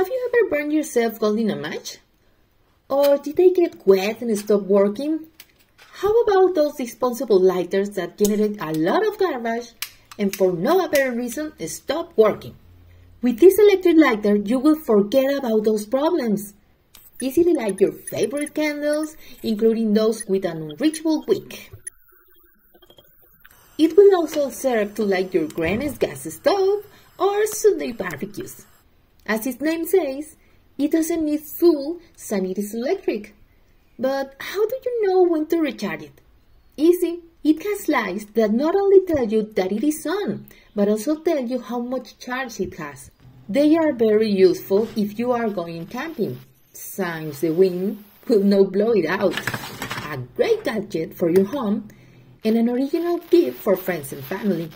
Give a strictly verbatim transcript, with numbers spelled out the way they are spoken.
Have you ever burned yourself holding a match? Or did they get wet and stop working? How about those disposable lighters that generate a lot of garbage and for no apparent reason stop working? With this electric lighter, you will forget about those problems. Easily light your favorite candles, including those with an unreachable wick. It will also serve to light your grandma's gas stove or Sunday barbecues. As its name says, it doesn't need fuel since it is electric. But how do you know when to recharge it? Easy, it has lights that not only tell you that it is on, but also tell you how much charge it has. They are very useful if you are going camping, since the wind will not blow it out. A great gadget for your home and an original gift for friends and family.